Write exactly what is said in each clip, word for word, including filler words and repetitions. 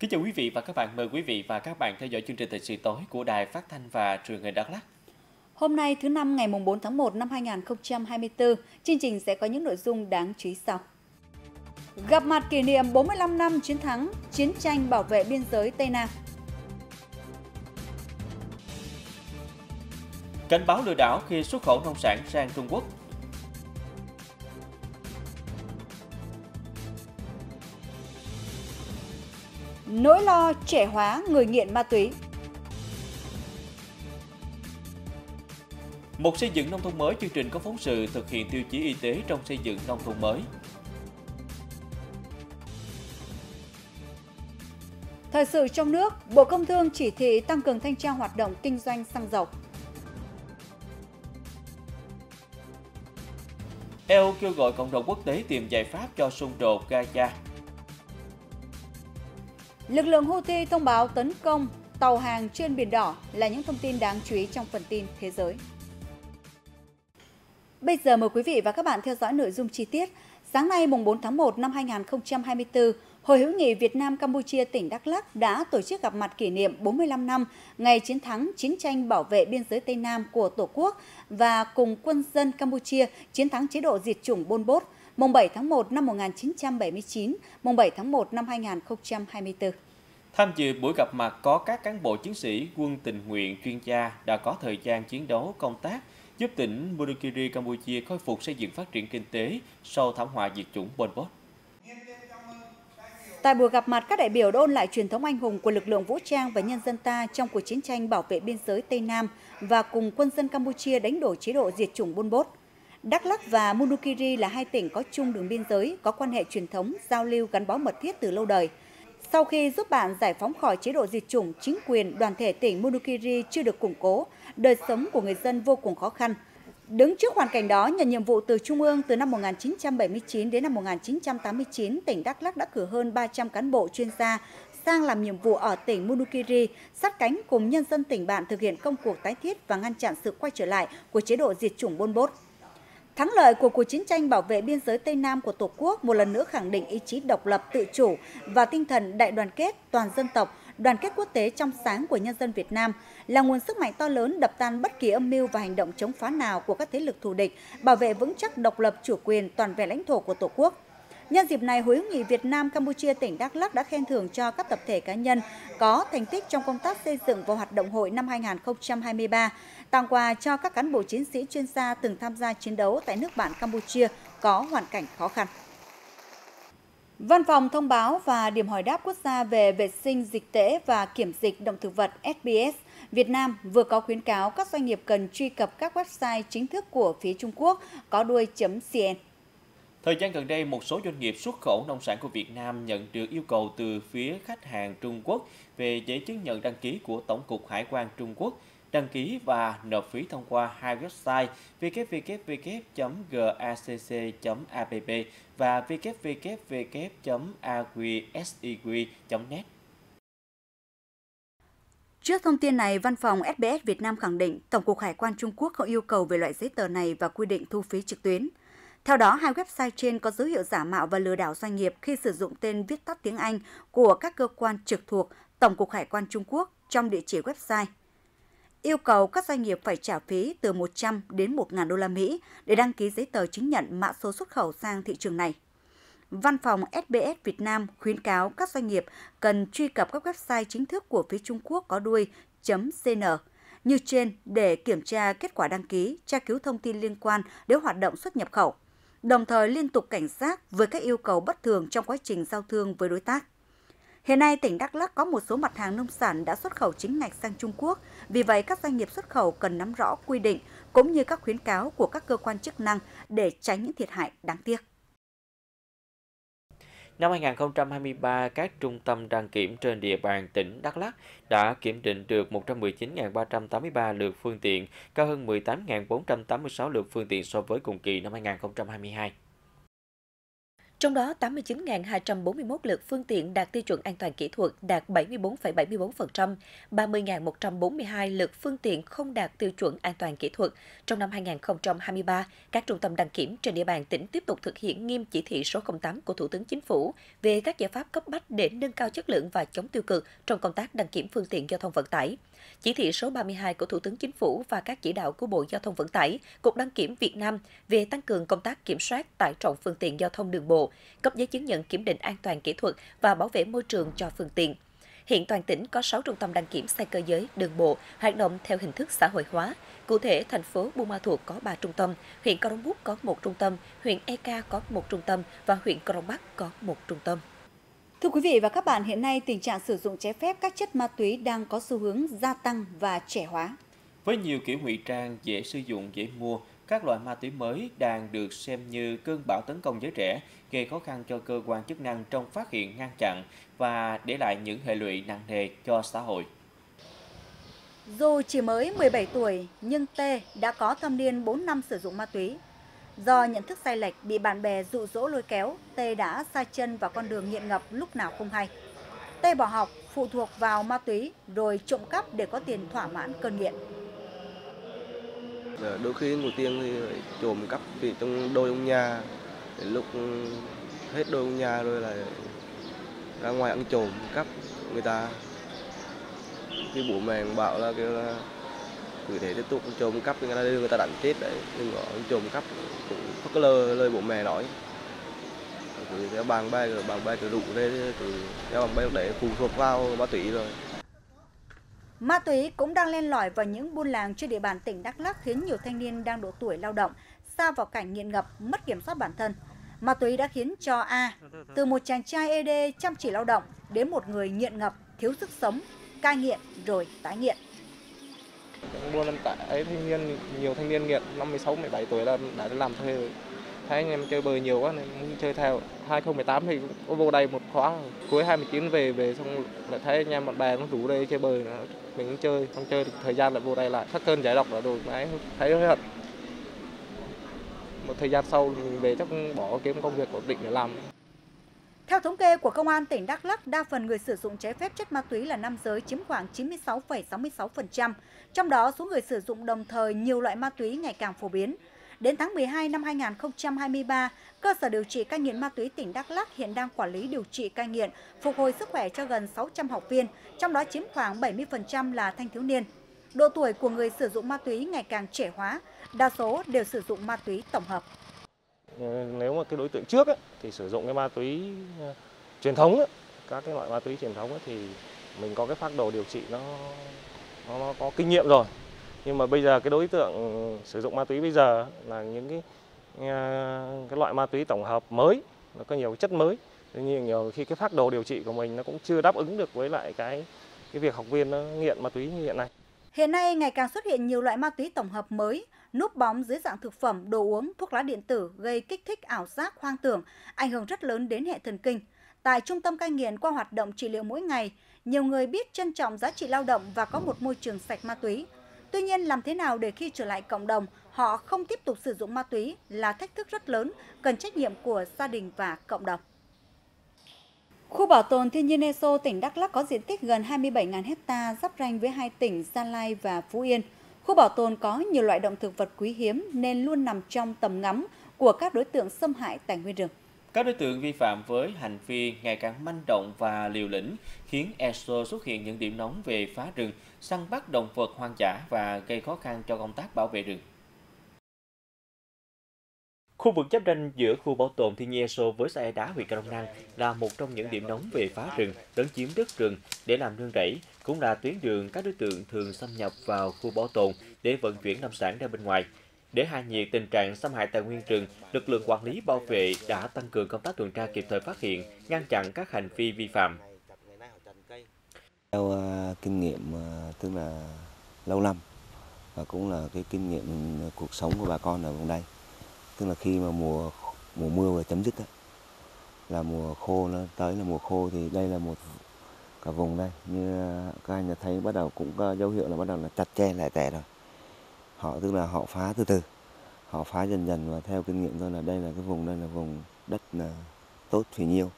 Kính chào quý vị và các bạn, mời quý vị và các bạn theo dõi chương trình Thời sự tối của Đài Phát thanh và Truyền hình Đắk Lắk. Hôm nay thứ năm ngày bốn tháng một năm hai nghìn không trăm hai mươi tư, chương trình sẽ có những nội dung đáng chú ý sau. Gặp mặt kỷ niệm bốn mươi lăm năm chiến thắng chiến tranh bảo vệ biên giới Tây Nam. Cảnh báo lừa đảo khi xuất khẩu nông sản sang Trung Quốc. Nỗi lo trẻ hóa người nghiện ma túy. Một xây dựng nông thôn mới, chương trình có phóng sự thực hiện tiêu chí y tế trong xây dựng nông thôn mới. Thời sự trong nước, Bộ Công Thương chỉ thị tăng cường thanh tra hoạt động kinh doanh xăng dầu. e u kêu gọi cộng đồng quốc tế tìm giải pháp cho xung đột Gaza. Lực lượng Houthi thông báo tấn công tàu hàng trên Biển Đỏ là những thông tin đáng chú ý trong phần tin thế giới. Bây giờ mời quý vị và các bạn theo dõi nội dung chi tiết. Sáng nay mùng bốn tháng một năm hai nghìn không trăm hai mươi tư, Hội hữu nghị Việt Nam-Campuchia tỉnh Đắk Lắk đã tổ chức gặp mặt kỷ niệm bốn mươi lăm năm ngày chiến thắng chiến tranh bảo vệ biên giới Tây Nam của Tổ quốc và cùng quân dân Campuchia chiến thắng chế độ diệt chủng Pol Pot, mùng bảy tháng một năm một nghìn chín trăm bảy mươi chín, mùng bảy tháng một năm hai nghìn không trăm hai mươi tư. Tham dự buổi gặp mặt có các cán bộ chiến sĩ, quân tình nguyện, chuyên gia đã có thời gian chiến đấu, công tác, giúp tỉnh Munukiri, Campuchia khôi phục xây dựng phát triển kinh tế sau thảm họa diệt chủng Pol Pot. Tại buổi gặp mặt, các đại biểu đã ôn lại truyền thống anh hùng của lực lượng vũ trang và nhân dân ta trong cuộc chiến tranh bảo vệ biên giới Tây Nam và cùng quân dân Campuchia đánh đổ chế độ diệt chủng Pol Pot. Đắk Lắk và Munukiri là hai tỉnh có chung đường biên giới, có quan hệ truyền thống, giao lưu gắn bó mật thiết từ lâu đời. Sau khi giúp bạn giải phóng khỏi chế độ diệt chủng, chính quyền đoàn thể tỉnh Munukiri chưa được củng cố, đời sống của người dân vô cùng khó khăn. Đứng trước hoàn cảnh đó, nhận nhiệm vụ từ Trung ương từ năm một nghìn chín trăm bảy mươi chín đến năm một nghìn chín trăm tám mươi chín, tỉnh Đắk Lắk đã cử hơn ba trăm cán bộ chuyên gia sang làm nhiệm vụ ở tỉnh Munukiri, sát cánh cùng nhân dân tỉnh bạn thực hiện công cuộc tái thiết và ngăn chặn sự quay trở lại của chế độ diệt chủng Pol Pot. Thắng lợi của cuộc chiến tranh bảo vệ biên giới Tây Nam của Tổ quốc một lần nữa khẳng định ý chí độc lập, tự chủ và tinh thần đại đoàn kết toàn dân tộc, đoàn kết quốc tế trong sáng của nhân dân Việt Nam, là nguồn sức mạnh to lớn đập tan bất kỳ âm mưu và hành động chống phá nào của các thế lực thù địch, bảo vệ vững chắc độc lập, chủ quyền, toàn vẹn lãnh thổ của Tổ quốc. Nhân dịp này, Hội hữu nghị Việt Nam Campuchia tỉnh Đắk Lắk đã khen thưởng cho các tập thể cá nhân có thành tích trong công tác xây dựng và hoạt động hội năm hai nghìn không trăm hai mươi ba, tặng quà cho các cán bộ chiến sĩ chuyên gia từng tham gia chiến đấu tại nước bạn Campuchia có hoàn cảnh khó khăn. Văn phòng Thông báo và Điểm hỏi đáp Quốc gia về vệ sinh dịch tễ và kiểm dịch động thực vật S B S Việt Nam vừa có khuyến cáo các doanh nghiệp cần truy cập các website chính thức của phía Trung Quốc có đuôi chấm C N. Thời gian gần đây, một số doanh nghiệp xuất khẩu nông sản của Việt Nam nhận được yêu cầu từ phía khách hàng Trung Quốc về giấy chứng nhận đăng ký của Tổng cục Hải quan Trung Quốc, đăng ký và nộp phí thông qua hai website w w w chấm gacc chấm app và w w w chấm a q s i q chấm net. Trước thông tin này, Văn phòng S B S Việt Nam khẳng định Tổng cục Hải quan Trung Quốc không yêu cầu về loại giấy tờ này và quy định thu phí trực tuyến. Theo đó, hai website trên có dấu hiệu giả mạo và lừa đảo doanh nghiệp khi sử dụng tên viết tắt tiếng Anh của các cơ quan trực thuộc Tổng cục Hải quan Trung Quốc trong địa chỉ website. Yêu cầu các doanh nghiệp phải trả phí từ một trăm đến một nghìn đô la Mỹ để đăng ký giấy tờ chứng nhận mã số xuất khẩu sang thị trường này. Văn phòng S B S Việt Nam khuyến cáo các doanh nghiệp cần truy cập các website chính thức của phía Trung Quốc có đuôi chấm C N như trên để kiểm tra kết quả đăng ký, tra cứu thông tin liên quan đến hoạt động xuất nhập khẩu, đồng thời liên tục cảnh giác với các yêu cầu bất thường trong quá trình giao thương với đối tác. Hiện nay, tỉnh Đắk Lắk có một số mặt hàng nông sản đã xuất khẩu chính ngạch sang Trung Quốc, vì vậy các doanh nghiệp xuất khẩu cần nắm rõ quy định cũng như các khuyến cáo của các cơ quan chức năng để tránh những thiệt hại đáng tiếc. Năm hai nghìn không trăm hai mươi ba, các trung tâm đăng kiểm trên địa bàn tỉnh Đắk Lắk đã kiểm định được một trăm mười chín nghìn ba trăm tám mươi ba lượt phương tiện, cao hơn mười tám nghìn bốn trăm tám mươi sáu lượt phương tiện so với cùng kỳ năm hai nghìn không trăm hai mươi hai. Trong đó, tám mươi chín nghìn hai trăm bốn mươi mốt lượt phương tiện đạt tiêu chuẩn an toàn kỹ thuật đạt bảy mươi tư phẩy bảy mươi tư phần trăm, ba mươi nghìn một trăm bốn mươi hai lượt phương tiện không đạt tiêu chuẩn an toàn kỹ thuật. Trong năm hai nghìn không trăm hai mươi ba, các trung tâm đăng kiểm trên địa bàn tỉnh tiếp tục thực hiện nghiêm chỉ thị số không tám của Thủ tướng Chính phủ về các giải pháp cấp bách để nâng cao chất lượng và chống tiêu cực trong công tác đăng kiểm phương tiện giao thông vận tải. Chỉ thị số ba mươi hai của Thủ tướng Chính phủ và các chỉ đạo của Bộ Giao thông Vận tải, Cục Đăng kiểm Việt Nam về tăng cường công tác kiểm soát tải trọng phương tiện giao thông đường bộ, cấp giấy chứng nhận kiểm định an toàn kỹ thuật và bảo vệ môi trường cho phương tiện. Hiện toàn tỉnh có sáu trung tâm đăng kiểm xe cơ giới đường bộ hoạt động theo hình thức xã hội hóa. Cụ thể, thành phố Buôn Ma Thuột có ba trung tâm, huyện Cà Đông Bắc có một trung tâm, huyện Eka có một trung tâm và huyện Cà Đông Bắc có một trung tâm. Thưa quý vị và các bạn, hiện nay tình trạng sử dụng trái phép các chất ma túy đang có xu hướng gia tăng và trẻ hóa. Với nhiều kiểu ngụy trang, dễ sử dụng, dễ mua, các loại ma túy mới đang được xem như cơn bão tấn công giới trẻ, gây khó khăn cho cơ quan chức năng trong phát hiện, ngăn chặn và để lại những hệ lụy nặng nề cho xã hội. Dù chỉ mới mười bảy tuổi, nhưng T đã có thâm niên bốn năm sử dụng ma túy. Do nhận thức sai lệch, bị bạn bè dụ dỗ lôi kéo, T đã sa chân vào con đường nghiện ngập lúc nào không hay. T bỏ học, phụ thuộc vào ma túy, rồi trộm cắp để có tiền thỏa mãn cơn nghiện. Đôi khi ngồi tiền thì trộm cắp thì trong đôi ông nhà, lúc hết đôi ông nhà rồi là ra ngoài ăn trộm cắp người ta. Khi bố mẹ bảo là kêu là cứ thế tiếp tục trộm cắp thì người ta đưa người ta đánh chết đấy, đừng có trộm cắp, cũng phất lờ lời bố mẹ nói. Cứ theo bàn bay rồi bàn bay cứ rủ lên, cứ theo bàn bay để phụ thuộc vào ma túy rồi. Ma túy cũng đang len lỏi vào những buôn làng trên địa bàn tỉnh Đắk Lắk, khiến nhiều thanh niên đang độ tuổi lao động xa vào cảnh nghiện ngập, mất kiểm soát bản thân. Ma túy đã khiến cho A, từ một chàng trai ê đê chăm chỉ lao động, đến một người nghiện ngập, thiếu sức sống, cai nghiện rồi tái nghiện. Buôn em tại ấy thanh niên, nhiều thanh niên nghiện năm mười sáu, mười bảy tuổi là đã làm thuê rồi. Thấy anh em chơi bời nhiều quá nên muốn chơi theo. hai không một tám thì có vô đây một khóa, cuối hai mươi chín về về xong lại thấy anh em bạn bè nó rủ đây chơi bời nữa. Mình cũng chơi, không chơi được thời gian lại vô đây lại thắt cơn giải độc là đồ máy, thấy hối hận. Một thời gian sau mình về chắc bỏ kiếm công việc ổn định để làm. Theo thống kê của Công an tỉnh Đắk Lắk, đa phần người sử dụng trái phép chất ma túy là nam giới, chiếm khoảng chín mươi sáu phẩy sáu mươi sáu phần trăm. Trong đó, số người sử dụng đồng thời nhiều loại ma túy ngày càng phổ biến. Đến tháng mười hai năm hai nghìn không trăm hai mươi ba, cơ sở điều trị cai nghiện ma túy tỉnh Đắk Lắk hiện đang quản lý điều trị cai nghiện, phục hồi sức khỏe cho gần sáu trăm học viên, trong đó chiếm khoảng bảy mươi phần trăm là thanh thiếu niên. Độ tuổi của người sử dụng ma túy ngày càng trẻ hóa, đa số đều sử dụng ma túy tổng hợp. Nếu mà cái đối tượng trước ấy, thì sử dụng cái ma túy truyền thống ấy, các cái loại ma túy truyền thống ấy, thì mình có cái phác đồ điều trị nó, nó nó có kinh nghiệm rồi. Nhưng mà bây giờ cái đối tượng sử dụng ma túy bây giờ là những cái cái loại ma túy tổng hợp mới, nó có nhiều chất mới. Tuy nhiên nhiều khi cái phác đồ điều trị của mình nó cũng chưa đáp ứng được với lại cái cái việc học viên nó nghiện ma túy như hiện nay. Hiện nay ngày càng xuất hiện nhiều loại ma túy tổng hợp mới, núp bóng dưới dạng thực phẩm, đồ uống, thuốc lá điện tử, gây kích thích ảo giác, hoang tưởng, ảnh hưởng rất lớn đến hệ thần kinh. Tại trung tâm cai nghiện, qua hoạt động trị liệu mỗi ngày, nhiều người biết trân trọng giá trị lao động và có một môi trường sạch ma túy. Tuy nhiên, làm thế nào để khi trở lại cộng đồng, họ không tiếp tục sử dụng ma túy là thách thức rất lớn, cần trách nhiệm của gia đình và cộng đồng. Khu bảo tồn thiên nhiên Ea Sô, tỉnh Đắk Lắk có diện tích gần hai mươi bảy nghìn hectare, giáp ranh với hai tỉnh Gia Lai và Phú Yên. Khu bảo tồn có nhiều loại động thực vật quý hiếm nên luôn nằm trong tầm ngắm của các đối tượng xâm hại tài nguyên rừng. Các đối tượng vi phạm với hành vi ngày càng manh động và liều lĩnh, khiến Ea Sô xuất hiện những điểm nóng về phá rừng, săn bắt động vật hoang dã và gây khó khăn cho công tác bảo vệ rừng. Khu vực giáp ranh giữa khu bảo tồn thiên nhiên Ea Sô với xã Ea Đá, huyện Cà Đông Năng là một trong những điểm nóng về phá rừng, lấn chiếm đất rừng để làm nương rẫy, cũng là tuyến đường các đối tượng thường xâm nhập vào khu bảo tồn để vận chuyển lâm sản ra bên ngoài. Để hạ nhiệt tình trạng xâm hại tài nguyên rừng, lực lượng quản lý bảo vệ đã tăng cường công tác tuần tra, kịp thời phát hiện, ngăn chặn các hành vi vi phạm. Theo uh, kinh nghiệm uh, tức là lâu năm và cũng là cái kinh nghiệm uh, cuộc sống của bà con ở vùng đây, tức là khi mà mùa mùa mưa vừa chấm dứt đó, là mùa khô nó tới, là mùa khô thì đây là một cả vùng đây, như uh, các anh đã thấy bắt đầu cũng có dấu hiệu là bắt đầu là chặt tre lại tẻ rồi. Họ tức là họ phá từ từ, họ phá dần dần, và theo kinh nghiệm tôi là đây là cái vùng đây là vùng đất là tốt thì nhiều.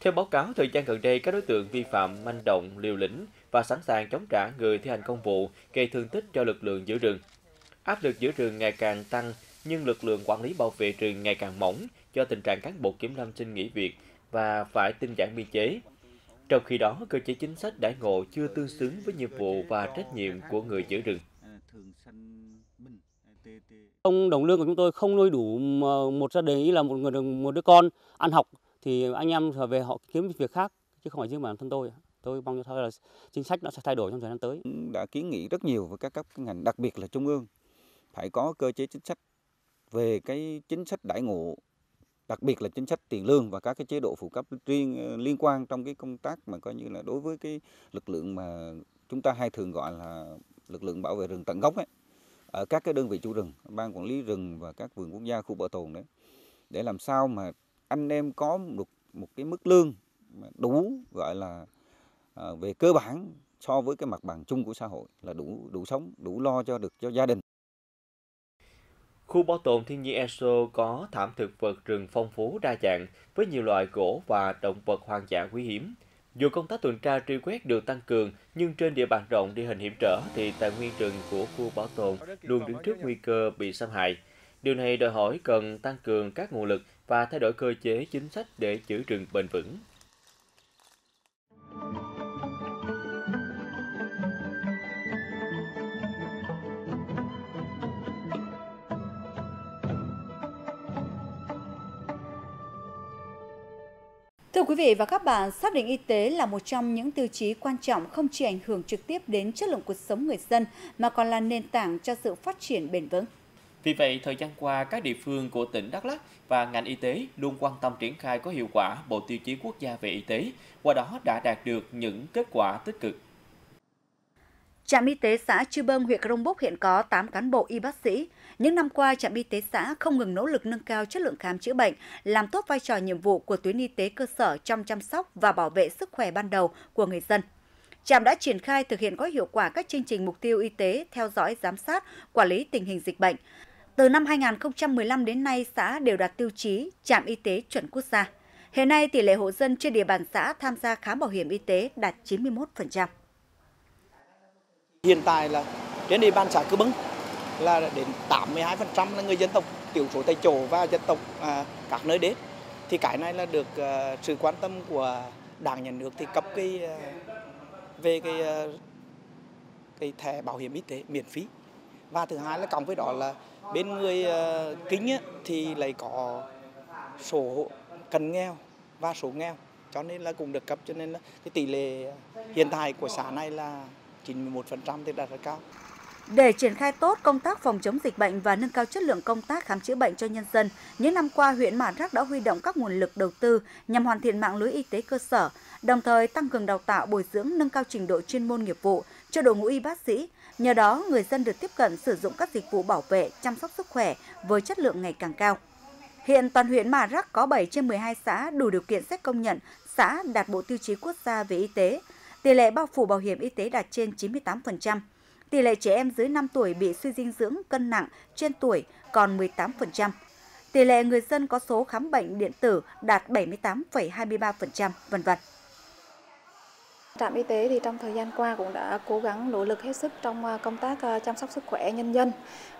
Theo báo cáo, thời gian gần đây, các đối tượng vi phạm manh động, liều lĩnh và sẵn sàng chống trả người thi hành công vụ, gây thương tích cho lực lượng giữ rừng. Áp lực giữ rừng ngày càng tăng, nhưng lực lượng quản lý bảo vệ rừng ngày càng mỏng do tình trạng cán bộ kiểm lâm xin nghỉ việc và phải tinh giản biên chế. Trong khi đó, cơ chế chính sách đãi ngộ chưa tương xứng với nhiệm vụ và trách nhiệm của người giữ rừng. Ông đồng lương của chúng tôi không nuôi đủ một gia đình, ý là một người một đứa con ăn học, thì anh em về họ kiếm việc khác chứ không phải riêng bản thân tôi. Tôi mong cho là chính sách nó sẽ thay đổi trong thời gian tới. Đã kiến nghị rất nhiều với các cấp ngành, đặc biệt là trung ương, phải có cơ chế chính sách về cái chính sách đãi ngộ, đặc biệt là chính sách tiền lương và các cái chế độ phụ cấp riêng liên quan trong cái công tác mà coi như là đối với cái lực lượng mà chúng ta hay thường gọi là lực lượng bảo vệ rừng tận gốc ấy, ở các cái đơn vị chủ rừng, ban quản lý rừng và các vườn quốc gia, khu bảo tồn đấy, để làm sao mà anh em có một một cái mức lương đủ, gọi là à, về cơ bản so với cái mặt bằng chung của xã hội là đủ đủ sống, đủ lo cho được cho gia đình. Khu bảo tồn thiên nhiên Ea Sô có thảm thực vật rừng phong phú đa dạng với nhiều loại gỗ và động vật hoang dã quý hiếm. Dù công tác tuần tra truy quét được tăng cường, nhưng trên địa bàn rộng địa hình hiểm trở thì tài nguyên rừng của khu bảo tồn luôn đứng trước nguy cơ bị xâm hại. Điều này đòi hỏi cần tăng cường các nguồn lực và thay đổi cơ chế chính sách để giữ rừng bền vững. Thưa quý vị và các bạn, xác định y tế là một trong những tiêu chí quan trọng không chỉ ảnh hưởng trực tiếp đến chất lượng cuộc sống người dân mà còn là nền tảng cho sự phát triển bền vững. Vì vậy, thời gian qua, các địa phương của tỉnh Đắk Lắk và ngành y tế luôn quan tâm triển khai có hiệu quả Bộ Tiêu chí Quốc gia về Y tế, qua đó đã đạt được những kết quả tích cực. Trạm y tế xã Chư Bơm, huyện Cà Đông Bốc hiện có tám cán bộ y bác sĩ. Những năm qua, trạm y tế xã không ngừng nỗ lực nâng cao chất lượng khám chữa bệnh, làm tốt vai trò nhiệm vụ của tuyến y tế cơ sở trong chăm sóc và bảo vệ sức khỏe ban đầu của người dân. Trạm đã triển khai thực hiện có hiệu quả các chương trình mục tiêu y tế, theo dõi, giám sát, quản lý tình hình dịch bệnh. Từ năm hai nghìn không trăm mười lăm đến nay, xã đều đạt tiêu chí trạm y tế chuẩn quốc gia. Hiện nay, tỷ lệ hộ dân trên địa bàn xã tham gia khám bảo hiểm y tế đạt chín mươi mốt phần trăm. Hiện tại là trên địa bàn xã Cư Bưng là đến tám mươi hai phần trăm là người dân tộc thiểu số tại chỗ và dân tộc à, các nơi đến. Thì cái này là được à, sự quan tâm của Đảng, Nhà nước thì cấp cái à, về cái à, cái thẻ bảo hiểm y tế miễn phí. Và thứ hai là cộng với đó là bên người à, kính ấy, thì lại có sổ cận nghèo và sổ nghèo, cho nên là cũng được cấp, cho nên là cái tỷ lệ hiện tại của xã này là chín mươi mốt phần trăm thì đạt rất cao. Để triển khai tốt công tác phòng chống dịch bệnh và nâng cao chất lượng công tác khám chữa bệnh cho nhân dân, những năm qua huyện Mèo Vạc đã huy động các nguồn lực đầu tư nhằm hoàn thiện mạng lưới y tế cơ sở, đồng thời tăng cường đào tạo, bồi dưỡng, nâng cao trình độ chuyên môn nghiệp vụ cho đội ngũ y bác sĩ. Nhờ đó, người dân được tiếp cận sử dụng các dịch vụ bảo vệ, chăm sóc sức khỏe với chất lượng ngày càng cao. Hiện toàn huyện Mèo Vạc có bảy trên mười hai xã đủ điều kiện xét công nhận xã đạt Bộ Tiêu chí Quốc gia về y tế. Tỷ lệ bao phủ bảo hiểm y tế đạt trên chín mươi tám phần trăm. Tỷ lệ trẻ em dưới năm tuổi bị suy dinh dưỡng, cân nặng trên tuổi còn mười tám phần trăm. Tỷ lệ người dân có số khám bệnh điện tử đạt bảy mươi tám phẩy hai mươi ba phần trăm, vân vân. Trạm y tế thì trong thời gian qua cũng đã cố gắng nỗ lực hết sức trong công tác chăm sóc sức khỏe nhân dân,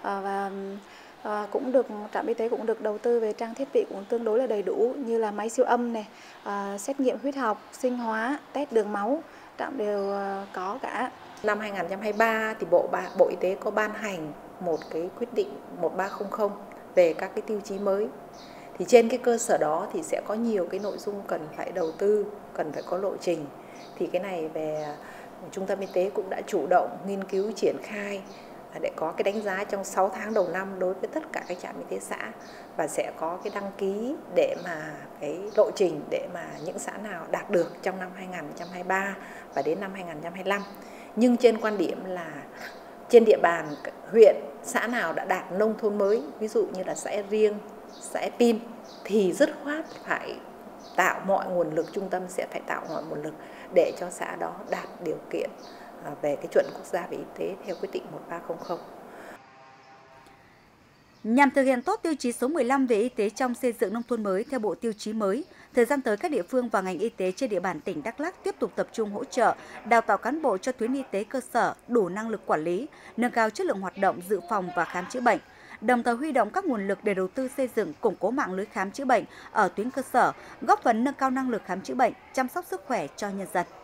và À, cũng được trạm y tế cũng được đầu tư về trang thiết bị cũng tương đối là đầy đủ, như là máy siêu âm này, à, xét nghiệm huyết học, sinh hóa, test đường máu, trạm đều à, có cả. Năm hai nghìn không trăm hai mươi ba thì Bộ Bộ Y tế có ban hành một cái quyết định một ba không không về các cái tiêu chí mới. Thì trên cái cơ sở đó thì sẽ có nhiều cái nội dung cần phải đầu tư, cần phải có lộ trình. Thì cái này về trung tâm y tế cũng đã chủ động nghiên cứu triển khai để có cái đánh giá trong sáu tháng đầu năm đối với tất cả các trạm y tế xã, và sẽ có cái đăng ký để mà cái lộ trình để mà những xã nào đạt được trong năm hai nghìn không trăm hai mươi ba và đến năm hai nghìn không trăm hai mươi lăm. Nhưng trên quan điểm là trên địa bàn huyện, xã nào đã đạt nông thôn mới, ví dụ như là xã Riêng, xã Pin, thì dứt khoát phải tạo mọi nguồn lực, trung tâm sẽ phải tạo mọi nguồn lực để cho xã đó đạt điều kiện về cái chuẩn quốc gia về y tế theo quyết định một ba không không. Nhằm thực hiện tốt tiêu chí số mười lăm về y tế trong xây dựng nông thôn mới theo bộ tiêu chí mới, thời gian tới các địa phương và ngành y tế trên địa bàn tỉnh Đắk Lắk tiếp tục tập trung hỗ trợ, đào tạo cán bộ cho tuyến y tế cơ sở đủ năng lực quản lý, nâng cao chất lượng hoạt động dự phòng và khám chữa bệnh, đồng thời huy động các nguồn lực để đầu tư xây dựng, củng cố mạng lưới khám chữa bệnh ở tuyến cơ sở, góp phần nâng cao năng lực khám chữa bệnh, chăm sóc sức khỏe cho nhân dân.